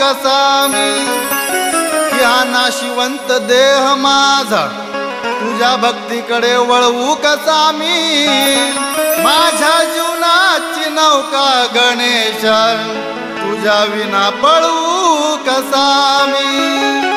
कसामी, या नाशिवंत देह माझा तुझ्या भक्तीकडे वळवू कसामी। माझ्या जीवनाची नौका गणेश तुझ्या विना पळवू कसामी।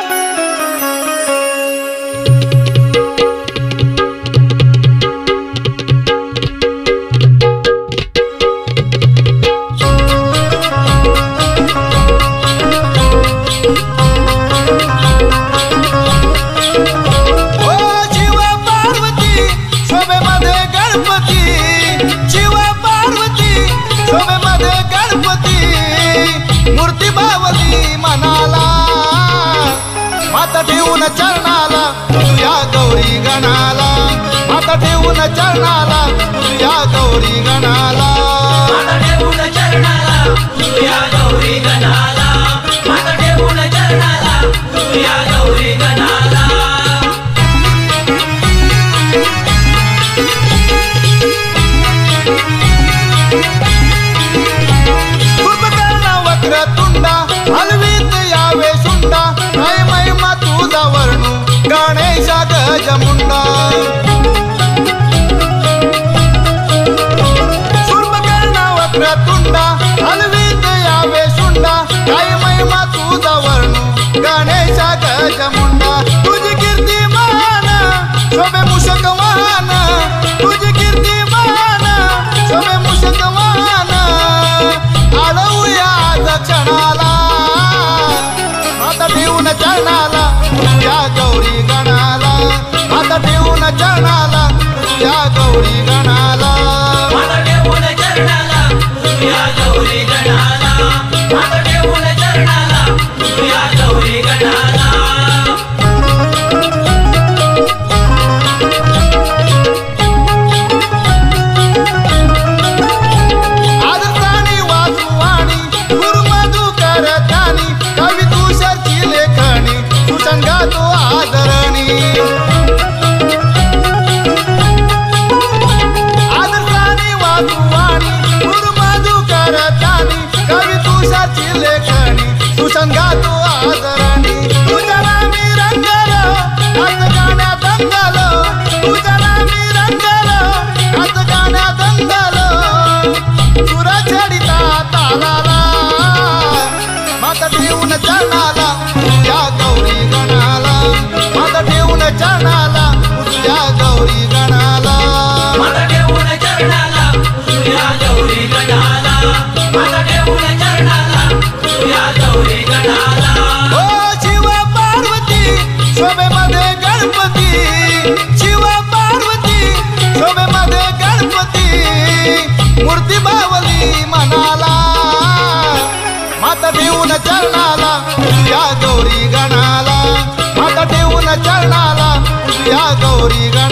चरणाला तुझ्या गौरी गणाला, माता ठेवून चरणाला तुझ्या गौरी गणाला, माता ठेवून चरणाला तुझ्या गौरी गणाला, माता ठेवून चरणाला तुझ्या गौरी गणाला। कुंभकर्ण वक्र तुंडा हलवीत यावे सुंडा, गणेश गजमुंडा। कुंभकर्ण वक्र तुंडा हलवीत यावे सुंडा, काय महिमा तुझा वर्णू गणेश गजमुंडा। तुझी कीर्ती मान शोभे मूषक वाहन, तुझी कीर्ती मान शोभे मूषक वाहन। अडवूया आज क्षणाला, माता ठेवून चरणाला तुझ्या गौरी गणाला, माता ठेवून चरणाला तुझ्या गौरी गणाला, माता ठेवून चरणाला तुझ्या गौरी गणाला, माता ठेवून चरणाला तुझ्या गौरी गणाला। आदर्शानी वाजू वाणी गुरुमधू करतानी, कवी तुषारची लेखणी तुसंगा तो आदरणी। आदर्शानी वाजूवाणी गुरुमधू करतानी, कवी तुषारची लेखणी तुसंगा तो आदरणी। तुझ्या नामी रंगल नाच गाण्यात अंगल, तुझ्या नामी रंगल नाच गाण्यात अंगल। सुरा छेडिता तालाला, माता ठेवून चरणाला तुझ्या गौरी गणाला, माता ठेवून चरणाला तुझ्या गौरी गणाला, माता ठेवून चरणाला तुझ्या गौरी गणाला, माता ठेवून चरणाला तुझ्या गौरी गणाला। ओ शिव पार्वती शोभेमध्ये गणपती, शिव पार्वती शोभेमध्ये गणपती। मूर्ती भावली मनाला, माता ठेवून चरणाला तुझ्या गौरी गणाला, माता ठेवून चरणाला तुझ्या गौरी गणाला।